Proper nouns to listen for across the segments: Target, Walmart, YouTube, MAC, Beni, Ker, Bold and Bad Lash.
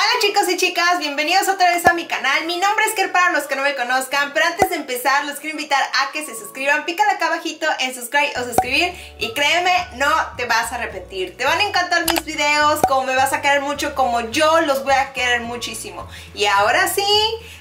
Hola chicos y chicas, bienvenidos otra vez a mi canal. Mi nombre es Ker para los que no me conozcan, pero antes de empezar los quiero invitar a que se suscriban. Pícale acá abajito en subscribe o suscribir y créeme, no te vas a arrepentir. Te van a encantar mis videos, como me vas a querer mucho, como yo los voy a querer muchísimo. Y ahora sí,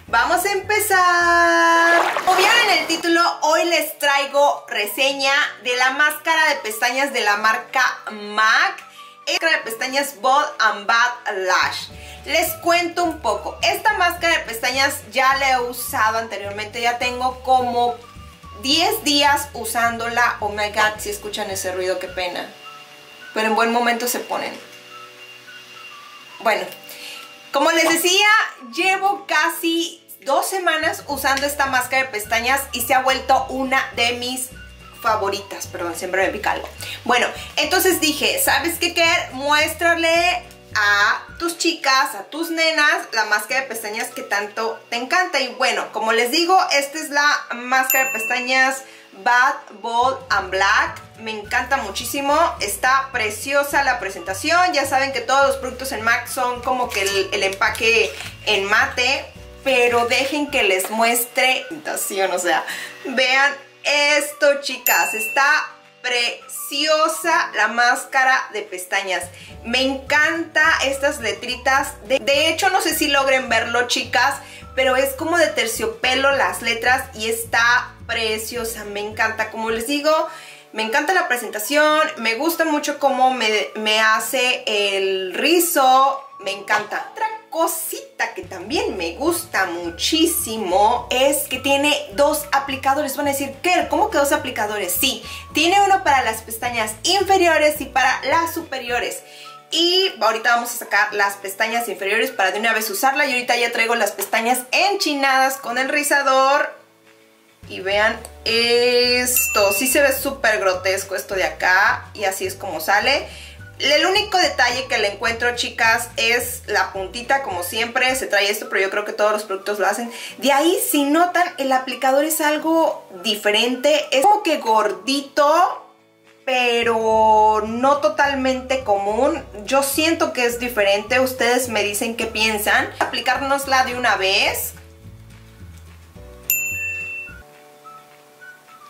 vamos a empezar. Como vieron en el título, hoy les traigo reseña de la máscara de pestañas de la marca MAC. Máscara de pestañas Bold and Bad Lash. Les cuento un poco. Esta máscara de pestañas ya la he usado anteriormente. Ya tengo como 10 días usándola. Oh my god, si escuchan ese ruido, qué pena. Pero en buen momento se ponen. Bueno, como les decía, llevo casi 2 semanas usando esta máscara de pestañas y se ha vuelto una de mis favoritas, perdón, siempre me pica algo. Bueno, entonces dije, ¿sabes qué, Ker? Muéstrale a tus chicas, a tus nenas, la máscara de pestañas que tanto te encanta. Y bueno, como les digo, esta es la máscara de pestañas Bad, Bold and Black. Me encanta muchísimo, está preciosa la presentación. Ya saben que todos los productos en MAC son como que el empaque en mate, pero dejen que les muestre la presentación, o sea, vean esto, chicas, está preciosa la máscara de pestañas. Me encanta estas letritas. De hecho, no sé si logren verlo, chicas, pero es como de terciopelo las letras y está preciosa. Me encanta, como les digo, me encanta la presentación. Me gusta mucho cómo me hace el rizo. Me encanta. Otra cosita que también me gusta muchísimo es que tiene 2 aplicadores. Van a decir, ¿qué? ¿Cómo que 2 aplicadores? Sí, tiene uno para las pestañas inferiores y para las superiores. Y ahorita vamos a sacar las pestañas inferiores para de una vez usarla. Y ahorita ya traigo las pestañas enchinadas con el rizador. Y vean esto. Sí se ve súper grotesco esto de acá. Y así es como sale. El único detalle que le encuentro, chicas, es la puntita, como siempre. Se trae esto, pero yo creo que todos los productos lo hacen. De ahí, si notan, el aplicador es algo diferente. Es como que gordito, pero no totalmente común. Yo siento que es diferente. Ustedes me dicen qué piensan. Aplicárnosla de una vez.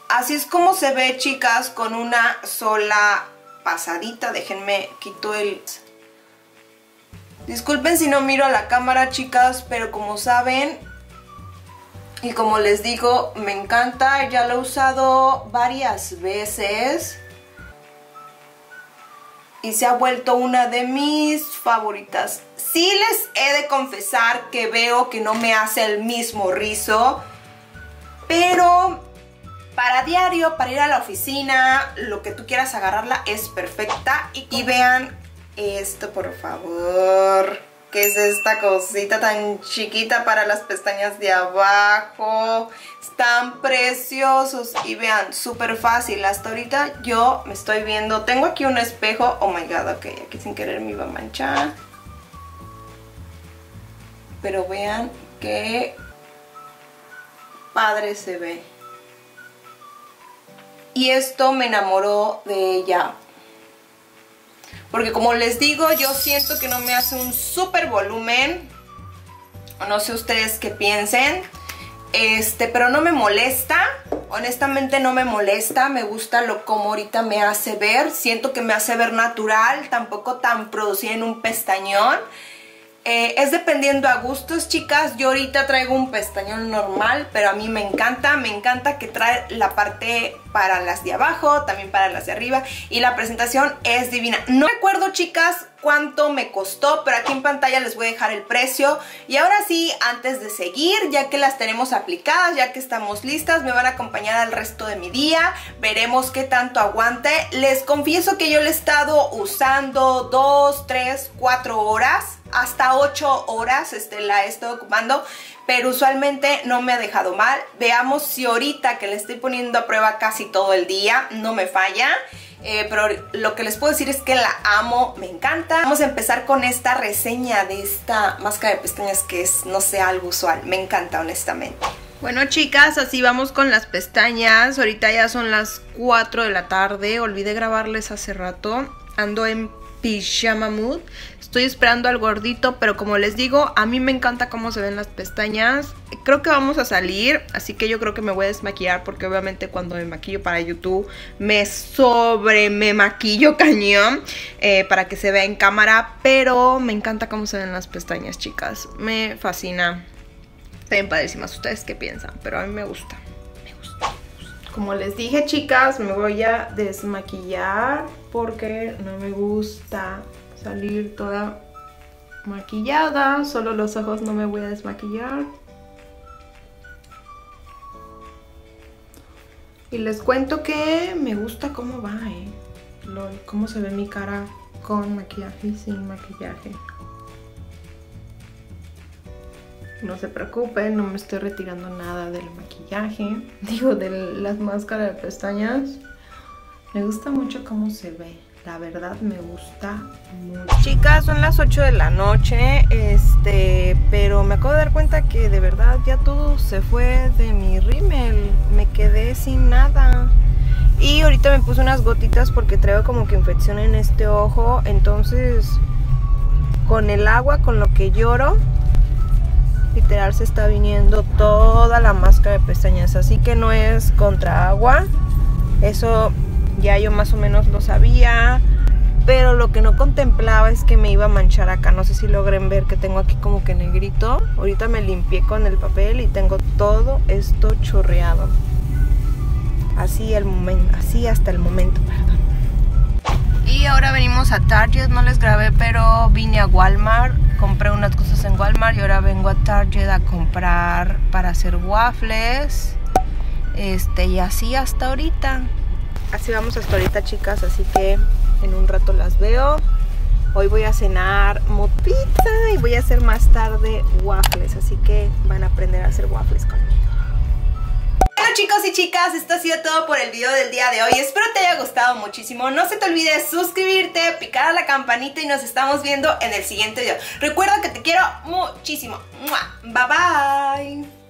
Así es como se ve, chicas, con una sola pasadita. Déjenme, quito el... Disculpen si no miro a la cámara, chicas, pero como saben y como les digo, me encanta. Ya lo he usado varias veces y se ha vuelto una de mis favoritas. Sí les he de confesar que veo que no me hace el mismo rizo, pero para diario, para ir a la oficina, lo que tú quieras agarrarla es perfecta. Y vean esto, por favor. ¿Qué es esta cosita tan chiquita para las pestañas de abajo? Están preciosos. Y vean, súper fácil. Hasta ahorita yo me estoy viendo. Tengo aquí un espejo. Oh my god, ok. Aquí sin querer me iba a manchar. Pero vean qué padre se ve. Y esto me enamoró de ella. Porque como les digo, yo siento que no me hace un súper volumen. No sé ustedes qué piensen. Pero no me molesta. Honestamente no me molesta. Me gusta lo como ahorita me hace ver. Siento que me hace ver natural. Tampoco tan producida en un pestañón. Es dependiendo a gustos, chicas. Yo ahorita traigo un pestañón normal, pero a mí me encanta. Me encanta que trae la parte para las de abajo, también para las de arriba. Y la presentación es divina. No recuerdo, chicas, cuánto me costó, pero aquí en pantalla les voy a dejar el precio. Y ahora sí, antes de seguir, ya que las tenemos aplicadas, ya que estamos listas, me van a acompañar al resto de mi día. Veremos qué tanto aguante. Les confieso que yo le he estado usando 2, 3, 4 horas. Hasta 8 horas la he estado ocupando, pero usualmente no me ha dejado mal. Veamos si ahorita que le estoy poniendo a prueba casi todo el día, no me falla. Pero lo que les puedo decir es que la amo, me encanta. Vamos a empezar con esta reseña de esta máscara de pestañas que es, no sé, algo usual. Me encanta, honestamente. Bueno, chicas, así vamos con las pestañas. Ahorita ya son las 4 de la tarde. Olvidé grabarles hace rato. Ando en pijama mood. Estoy esperando al gordito, pero como les digo, a mí me encanta cómo se ven las pestañas. Creo que vamos a salir, así que yo creo que me voy a desmaquillar, porque obviamente cuando me maquillo para YouTube me maquillo cañón para que se vea en cámara. Pero me encanta cómo se ven las pestañas, chicas. Me fascina. Están padrísimas. ¿Ustedes qué piensan? Pero a mí me gusta. Como les dije, chicas, me voy a desmaquillar porque no me gusta salir toda maquillada. Solo los ojos no me voy a desmaquillar. Y les cuento que me gusta cómo va, Lol, cómo se ve mi cara con maquillaje y sin maquillaje. No se preocupen, no me estoy retirando nada del maquillaje, digo, de las máscaras de pestañas. Me gusta mucho cómo se ve, la verdad me gusta mucho. Chicas, son las 8 de la noche, pero me acabo de dar cuenta que de verdad ya todo se fue de mi rímel. Me quedé sin nada. Y ahorita me puse unas gotitas porque traigo como que infección en este ojo, entonces con el agua, con lo que lloro, literal se está viniendo toda la máscara de pestañas. Así que no es contra agua, eso ya yo más o menos lo sabía, pero lo que no contemplaba es que me iba a manchar acá. No sé si logren ver que tengo aquí como que negrito. Ahorita me limpié con el papel y tengo todo esto chorreado. Así hasta el momento, perdón. Y ahora venimos a Target, no les grabé, pero vine a Walmart, compré unas cosas en Walmart y ahora vengo a Target a comprar para hacer waffles, y así hasta ahorita. Así vamos hasta ahorita, chicas, así que en un rato las veo. Hoy voy a cenar mopita y voy a hacer más tarde waffles, así que van a aprender a hacer waffles conmigo. Chicos y chicas, esto ha sido todo por el video del día de hoy. Espero te haya gustado muchísimo. No se te olvide suscribirte, picar a la campanita y nos estamos viendo en el siguiente video. Recuerda que te quiero muchísimo. Bye bye.